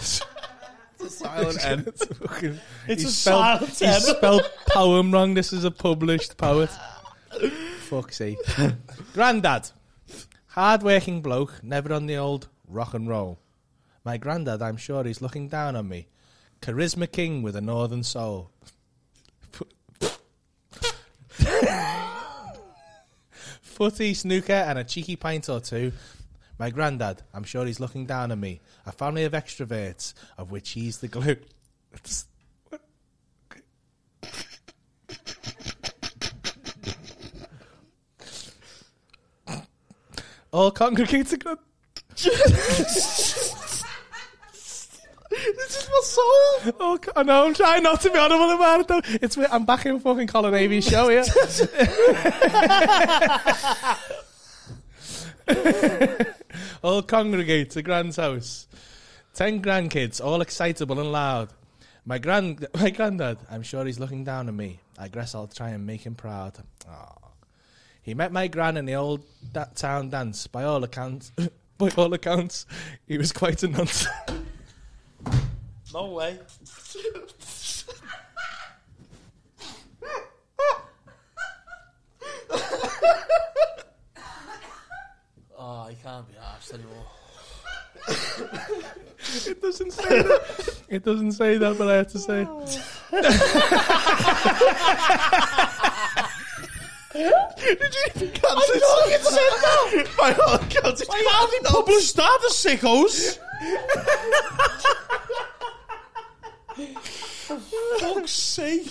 It's a silent N. It's a silent N. He spelled poem wrong. This is a published poet. Fuck's sake. Grandad. Hard-working bloke, never on the old rock and roll. My grandad, I'm sure he's looking down on me. Charisma king with a northern soul. Footy, snooker and a cheeky pint or two. My grandad, I'm sure he's looking down on me. A family of extroverts, of which he's the glue. All congregated. This is my soul. Oh, I know, I'm trying not to be honourable about it though. It's weird. I'm back in fucking Colin Avery's show here. All congregate to Gran's house. 10 grandkids, all excitable and loud. My granddad, I'm sure he's looking down on me. I guess I'll try and make him proud. Aww. He met my gran in the old town dance. By all accounts, he was quite a nonce. No way. Oh, he can't be arsed anymore. It doesn't say that. It doesn't say that, but I have to say. Did you even cancel it? I can't say that. By all accounts, it's can't be published that, the sickos. For fuck's sake.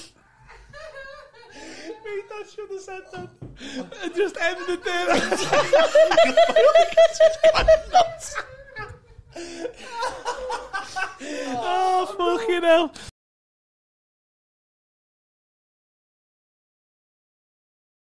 Mate, that should have said that. I just ended it there. Oh, fucking hell.